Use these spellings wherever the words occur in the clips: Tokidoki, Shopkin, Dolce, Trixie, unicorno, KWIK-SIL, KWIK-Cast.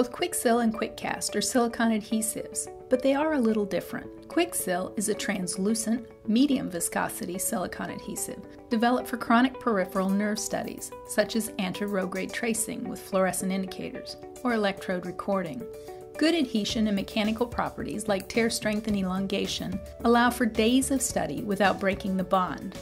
Both KWIK-SIL and KWIK-Cast are silicone adhesives, but they are a little different. KWIK-SIL is a translucent, medium viscosity silicone adhesive developed for chronic peripheral nerve studies, such as anterograde tracing with fluorescent indicators or electrode recording. Good adhesion and mechanical properties like tear strength and elongation allow for days of study without breaking the bond,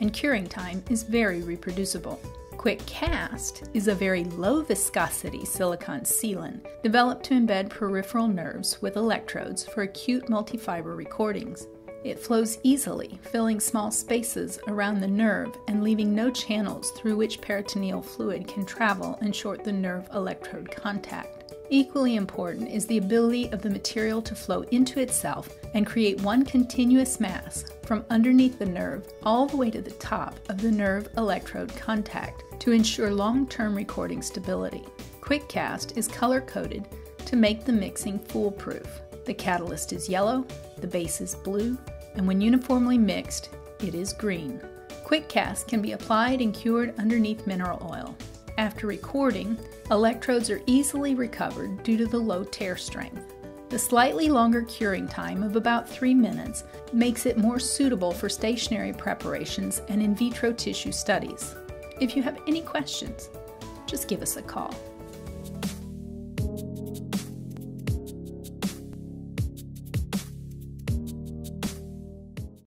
and curing time is very reproducible. KWIK-Cast is a very low viscosity silicone sealant developed to embed peripheral nerves with electrodes for acute multifiber recordings. It flows easily, filling small spaces around the nerve and leaving no channels through which peritoneal fluid can travel and short the nerve electrode contact. Equally important is the ability of the material to flow into itself and create one continuous mass from underneath the nerve all the way to the top of the nerve electrode contact to ensure long-term recording stability. KWIK-Cast is color-coded to make the mixing foolproof. The catalyst is yellow, the base is blue, and when uniformly mixed, it is green. KWIK-Cast can be applied and cured underneath mineral oil. After recording, electrodes are easily recovered due to the low tear strength. The slightly longer curing time of about 3 minutes makes it more suitable for stationary preparations and in vitro tissue studies. If you have any questions, just give us a call.